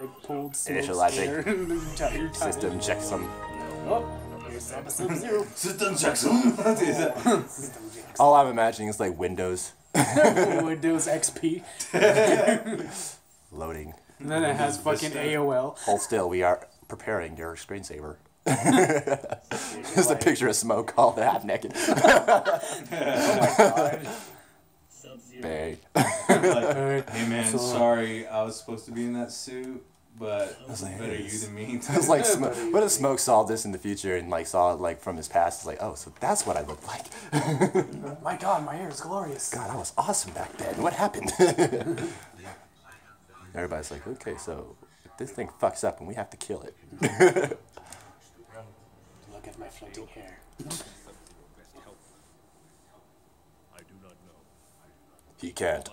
I pulled initializing. System checksum. Oh, here's Cyber Sub-Zero. System checksum. System checksum. All I'm imagining is like Windows. Windows XP. Loading. And then it has fucking AOL. Hold still, we are preparing your screensaver. Just a picture of smoke all half naked. Oh my god. Babe. Like, hey man, so, sorry, I was supposed to be in that suit, but like, better you than me. I was like, what if Smoke saw this in the future and like saw it like from his past? It's like, oh, so that's what I looked like. My god, my hair is glorious. God, I was awesome back then. What happened? Everybody's like, okay, so if this thing fucks up and we have to kill it. Look at my floating hair. He can't.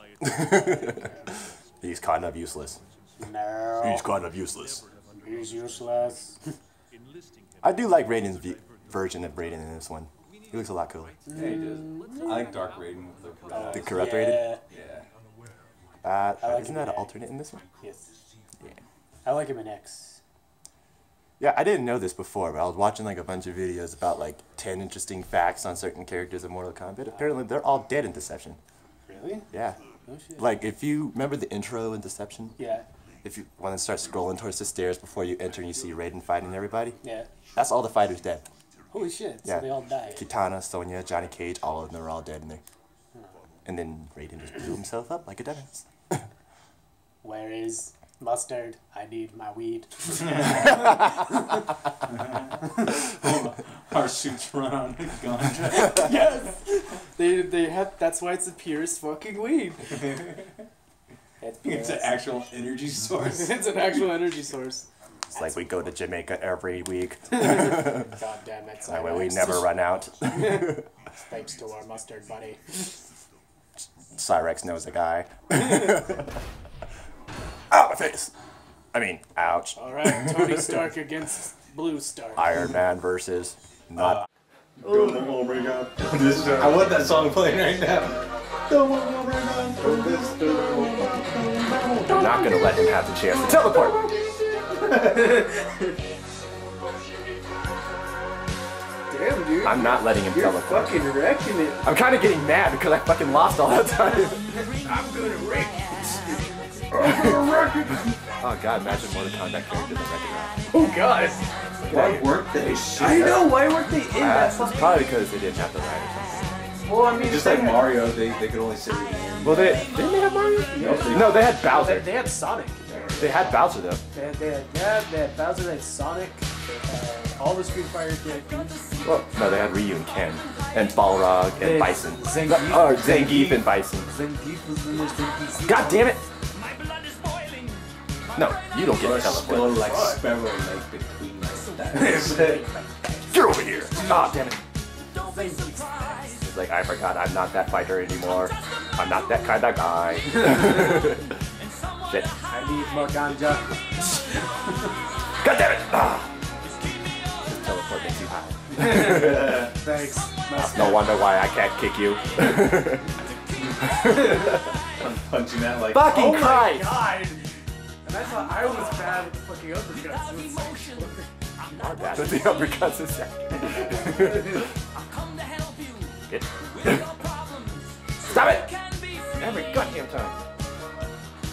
He's kind of useless. No. He's kind of useless. He's useless. I do like Raiden's version of Raiden in this one. He looks a lot cooler. Yeah, he does. I like Dark Raiden with the corrupt Raiden. The corrupt Raiden? Yeah. Like isn't that an alternate in this one? Yes. Yeah. I like him in X. Yeah, I didn't know this before, but I was watching like a bunch of videos about like 10 interesting facts on certain characters of Mortal Kombat. Apparently, they're all dead in Deception. Really? Yeah. Oh, shit. Like, if you remember the intro in Deception? Yeah. If you want to start scrolling towards the stairs before you enter and you see Raiden fighting everybody? Yeah. That's all the fighters dead. Holy shit, yeah. So they all died. Kitana, Sonya, Johnny Cage, all of them are all dead in there. Huh. And then Raiden just blew himself up like a dumbass. Where is mustard? I need my weed. Our suits run on a gun. Yes! They have, that's why it's the purest fucking weed. It's an actual energy source. It's an actual energy source. It's that's like we go to Jamaica every week. God damn it. That way we never run out. Thanks to our mustard buddy. Cyrax knows a guy. Ow, my face! I mean, ouch. Alright, Tony Stark against Blue Stark. Iron Man versus... Not. Don't want to break up from this time. I want that song playing right now. Don't want to break up from this time. I'm not going to let him have the chance to teleport. Damn, dude. I'm not letting him teleport. You're fucking wrecking it. I'm kind of getting mad because I fucking lost all that time. I'm going to wreck it. I'm going to wreck it. Oh, God. Imagine Mortal Kombat character that wrecked it. Oh, God. Why weren't they? I know, why weren't they in that song? Probably because they didn't have the writers. Well, I mean, just like Mario, they could only say. Well, didn't they have Mario? No, they had Bowser. They had Sonic. They had Bowser though. They had Bowser, they had Sonic, all the Street Fighter characters. Well, no, they had Ryu and Ken, and Balrog and Bison. Zangief and Bison. Zangief was in this thing. God damn it! My blood is boiling. No, you don't get teleported. Like Sparrow, like between. Get over here! Ah, oh, damn it! It's like, I forgot I'm not that fighter anymore. I'm not that kind of guy. Shit. I need more ganja. God damn it! Ah. Just teleport me too high. Thanks. No wonder why I can't kick you. I'm punching that like... Fucking oh Christ! My God. And I thought I was bad at the fucking uppercuts. But the uppercuts is accurate. I'll come to help you. Stop it! Every goddamn time.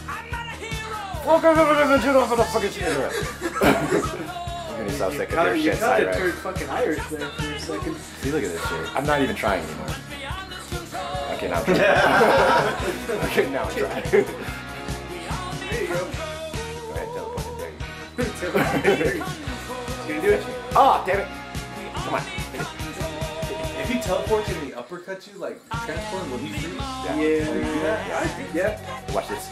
I'm not a hero. Welcome to the for the fucking hero. I'm gonna sound sick of their shit, Cyrax. You turned fucking Irish there for a second. See, look at this shit. I'm not even trying anymore. Okay, now I'm trying. Okay, now I'm trying. There you go. Go ahead, teleport it there. Oh, damn it! Come on. If he teleports and he uppercuts you, like, transform, will he freeze? Yeah. Yeah. Watch this.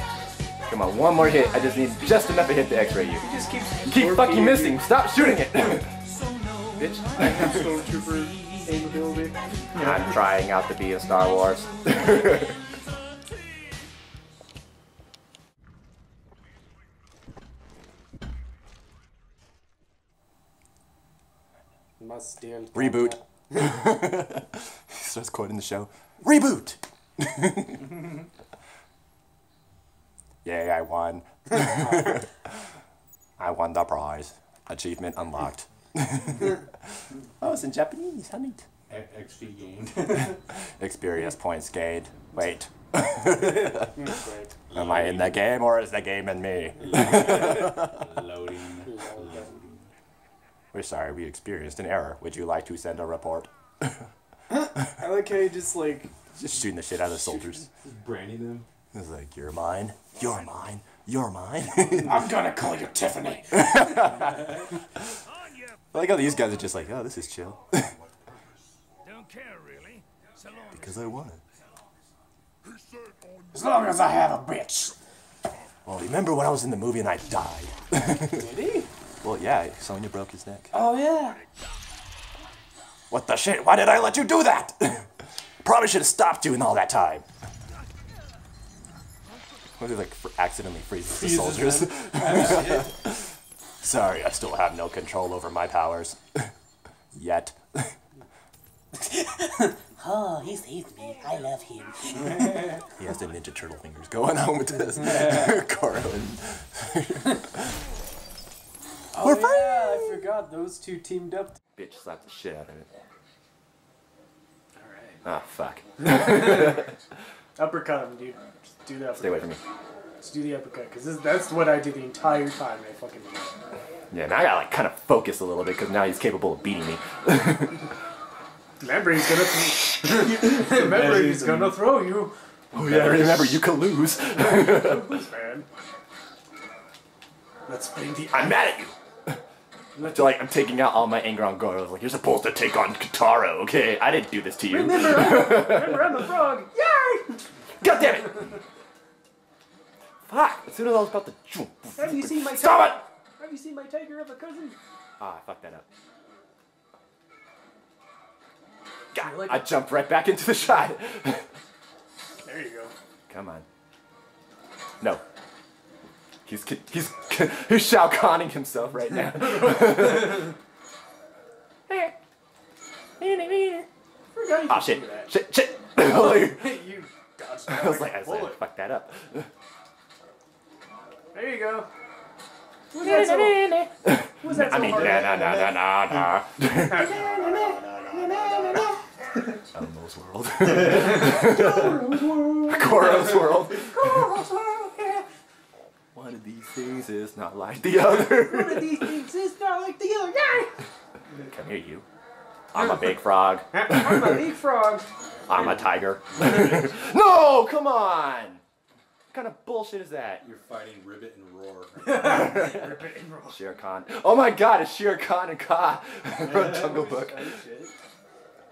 Come on, one more hit. I just need just enough to hit the X-ray you. He just keep fucking missing. Stop shooting it! Bitch. I'm trying out to be in Star Wars. Reboot. He starts quoting the show. Reboot! Yay, I won. I won the prize. Achievement unlocked. Oh, it's in Japanese. How neat. XP gained. Experience points gained. Wait. Am I in the game or is the game in me? Loading. We're sorry, we experienced an error. Would you like to send a report? I like how you just like... Just shooting the shit out of the soldiers. Just branding them. It's like, you're mine, you're mine, you're mine. I'm gonna call you Tiffany. I like how these guys are just like, oh, this is chill. Don't care really. Because I won it. As long as I have a bitch. Well, remember when I was in the movie and I died? Did he? Well, yeah, Sonya broke his neck. Oh, yeah. What the shit? Why did I let you do that? Probably should have stopped you in all that time. What if he, like, accidentally freezes the soldiers? Sorry, I still have no control over my powers. Yet. Oh, he saved me. I love him. He has the Ninja Turtle fingers going on with this. Goro and... Oh, we're yeah, I forgot those two teamed up. Bitch slapped the shit out of it. Alright. Ah, fuck. Uppercut him, dude. Just do the uppercut. Stay away from me. Just do the uppercut, because that's what I do the entire time I fucking do. Yeah, now I gotta like, kind of focus a little bit, because now he's capable of beating me. Remember, he's gonna... Remember, he's gonna throw you. Oh yeah, remember, you can lose. You can lose, man. Let's bring the... I'm mad at you! So, like, I'm taking out all my anger on Goro. Like, you're supposed to take on Kitaro, okay? I didn't do this to you. Remember, I'm the frog. Yay! God damn it! Fuck! As soon as I was about to... Have you seen my tiger? Stop it! Have you seen my tiger of a cousin? Ah, I fucked that up. God, like I jumped right back into the shot. There you go. Come on. No. He's Shao Kahning himself right now. Oh shit! Shit! Shit! You dodged I was like, fuck that up. There you go. Who's that song? Who's that song? I mean, Elmo's World. Goro's World. Goro's World. Goro's World. One of these things is not like the other. One of these things is not like the other. Yay! Come here, you. I'm a big frog. I'm a big frog. I'm a tiger. No, come on! What kind of bullshit is that? You're fighting Ribbit and Roar. Ribbit and Roar. Shere Khan. Oh my god, it's Shere Khan and Ka from Jungle Book.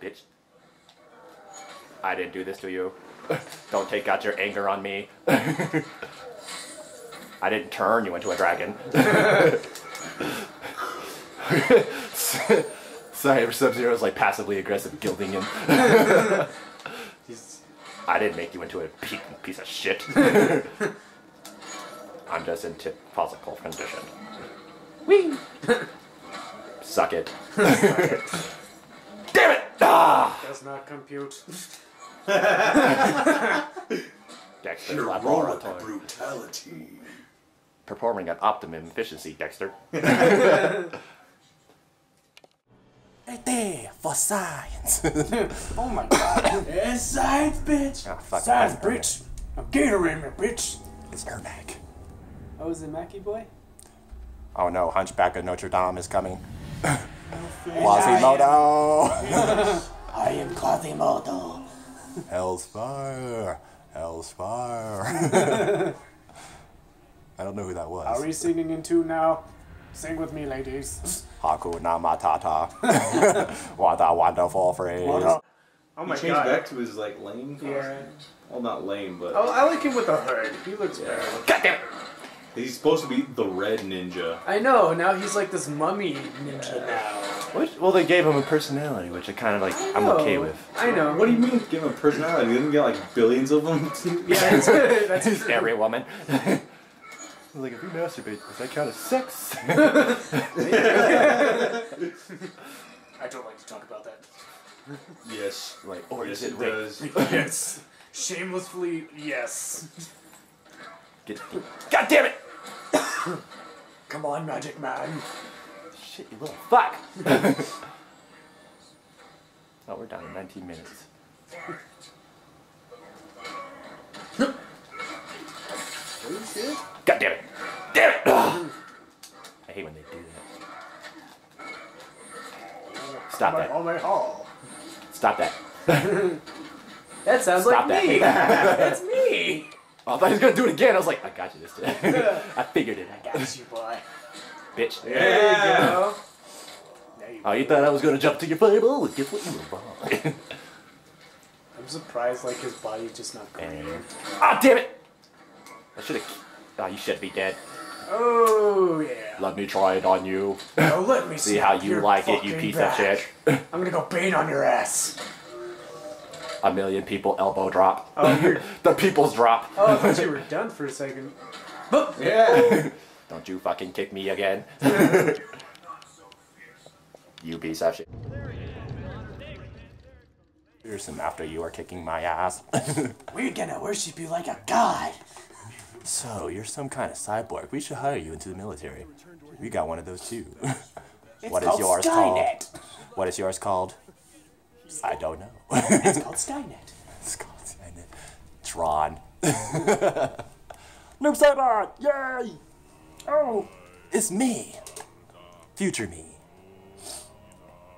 Bitch. I didn't do this to you. Don't take out your anger on me. I didn't turn you into a dragon. Cyber Sub-Zero is like passively aggressive gilding him. I didn't make you into a piece of shit. I'm just in typical condition. Whee! Suck it. Suck it. Damn it! Ah! Does not compute. Dexter, brutality. Performing at optimum efficiency, Dexter. Right for science. Oh my god. It's science, bitch. Oh, fuck. Science, bitch. I'm Gatorade, bitch. It's Ermac. Oh, is it Mackie boy? Oh no, Hunchback of Notre Dame is coming. Quasimodo. I am Quasimodo. Hell's fire. Hell's fire. I don't know who that was. Are we singing in tune now? Sing with me, ladies. Hakuna Matata. What a wonderful phrase. Oh my god. He changed back to his, like, lame costume. Yeah. Well, not lame, but... Oh, I like him with the hood. He looks better. Goddamn! He's supposed to be the red ninja. I know, now he's like this mummy ninja now. What? Well, they gave him a personality, which I kind of like, I'm okay with. I know. What do you mean give him a personality? You didn't get like billions of them? Yeah, that's good. That's every woman. Like, if you masturbate, does that count as sex? I don't like to talk about that. Yes. Like, or yes, is it does. Yes. Shamelessly, yes. Get... God damn it! Come on, Magic Man. Shit, you little fuck! Oh, we're down to 19 minutes. God damn it! Damn it! I hate when they do that. Stop that. Oh my hall. Stop that. That sounds Stop like that. Me. That's me. Oh, I thought he was gonna do it again. I was like, I got you this time. I figured it. I got you, boy. Bitch. There you go. Oh, you thought I was gonna jump to your fireball? Guess what? You were wrong. I'm surprised, like, his body's just not green. Ah, damn it! I should've... Oh, you should be dead. Oh, yeah. Let me try it on you. Oh, let me see how you like it, you piece of shit. I'm gonna go bait on your ass. A million people elbow drop. Oh, you're... The people's drop. Oh, I thought you were done for a second. Boop. Yeah. Don't you fucking kick me again. You piece of shit. Fearsome after you are kicking my ass. We're gonna worship you like a god. So, you're some kind of cyborg. We should hire you into the military. We got one of those too. What is yours Skynet. Called? What is yours called? I don't know. It's called Skynet. It's called Skynet. Tron. Noob Saibot! Yay! Oh! It's me! Future me.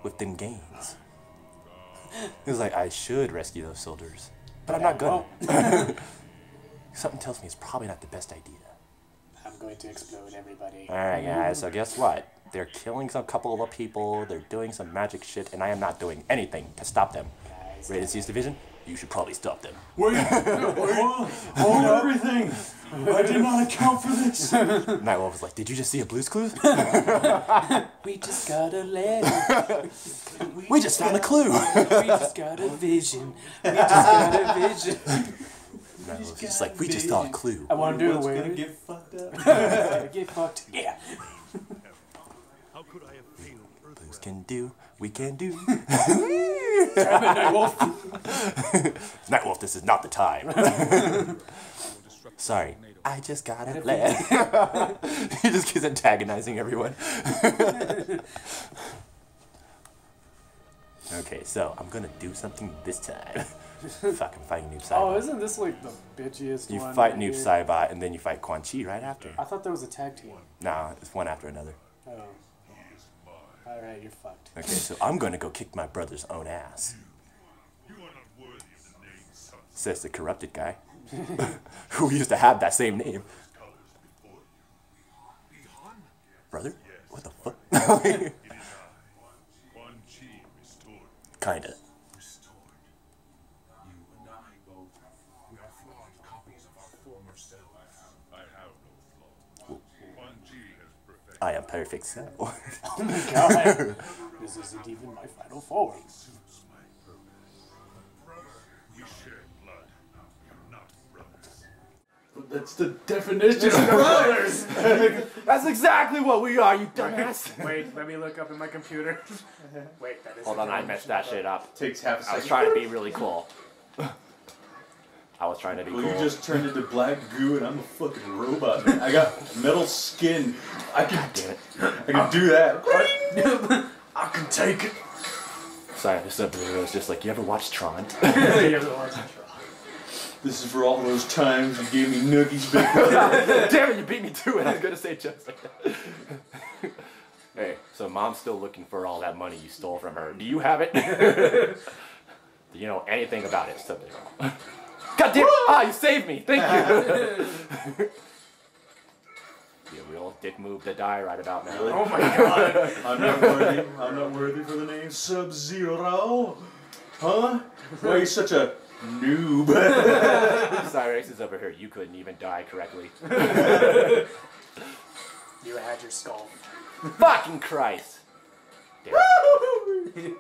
With them gains. It was like, I should rescue those soldiers. But I'm not gonna. Something tells me it's probably not the best idea. I'm going to explode everybody. Alright guys, so guess what? They're killing a couple of people, they're doing some magic shit, and I am not doing anything to stop them. Raiden sees division, you should probably stop them. Wait! Hold everything! I did not account for this! Nightwolf was like, did you just see a Blue's Clues? We just got a letter. We just found a clue! We just got a vision. We just got a vision. No, it's just like, we just saw a clue. I want to do it away. Gonna get fucked up. Get fucked. Yeah. How could I have failed? Blues can do. We can do. Damn it, Nightwolf. Nightwolf, this is not the time. Sorry, I just got it. He just keeps antagonizing everyone. Okay, so I'm gonna do something this time. Fucking fighting Noob Saibot. Oh, isn't this like the bitchiest one? You fight Noob Saibot and then you fight Quan Chi right after. I thought there was a tag team. Nah, it's one after another. Oh. Alright, you're fucked. Okay, so I'm gonna go kick my brother's own ass. You are not worthy of the name, son. Says the corrupted guy. Who used to have that same name. Brother? What the fuck? Kinda. I am perfect, so. Oh my god. This isn't even my final form. That's the definition of brothers! That's exactly what we are, you dumbass! Wait, let me look up in my computer. Wait, that is. Hold on, I messed that shit up. Takes half a second. I was trying to be really cool. I was trying to be cool. You just turned into black goo and I'm a fucking robot, man. I got metal skin. I can do it. I can do that. I can take it. Sorry, this episode was just like, you ever watch Tron? You ever watch Tron? This is for all those times you gave me noogies, big brother. Damn it, you beat me to it. I was going to say just like that. Hey, so mom's still looking for all that money you stole from her. Do you have it? Do you know anything about it? Something wrong. God damn it! Ah, you saved me! Thank you! Be a real dick move to die right about now. Oh my god! I'm not worthy for the name Sub-Zero! Huh? Why are you such a noob? Cyrax is over here. You couldn't even die correctly. You had your skull. Fucking Christ! Damn it.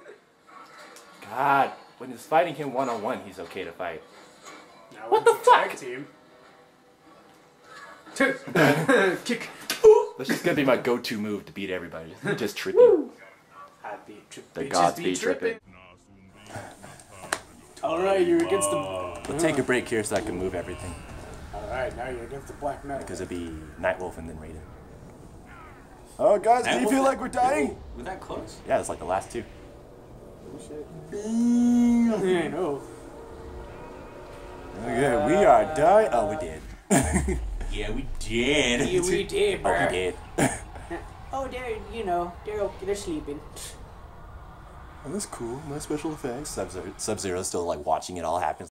God, when he's fighting him one-on-one, he's okay to fight. What the fuck? Team. Kick. That's just gonna be my go-to move to beat everybody. Just tripping. I beat tripping. The gods be tripping. Alright, you're against the... We'll take a break here so I can move everything. Alright, now you're against the Black Knight. Because it'd be Nightwolf and then Raiden. Oh, guys, do you feel like we're dying? We're that close? Yeah, it's like the last two. Oh, shit. I know. Yeah, we are dying. Oh, we did. Yeah, we did. Yeah, we did, bro. Oh, we did. Oh, they're, you know, they're sleeping. Oh, that's cool. No special effects. Sub-Zero's still, like, watching it all happen.